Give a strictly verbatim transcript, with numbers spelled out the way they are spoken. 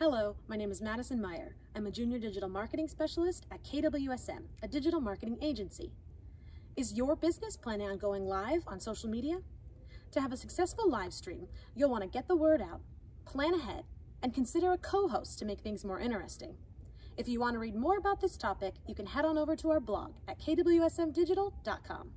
Hello, my name is Madison Meyer. I'm a Junior Digital Marketing Specialist at K W S M, a digital marketing agency. Is your business planning on going live on social media? To have a successful live stream, you'll want to get the word out, plan ahead, and consider a co-host to make things more interesting. If you want to read more about this topic, you can head on over to our blog at k w s m digital dot com.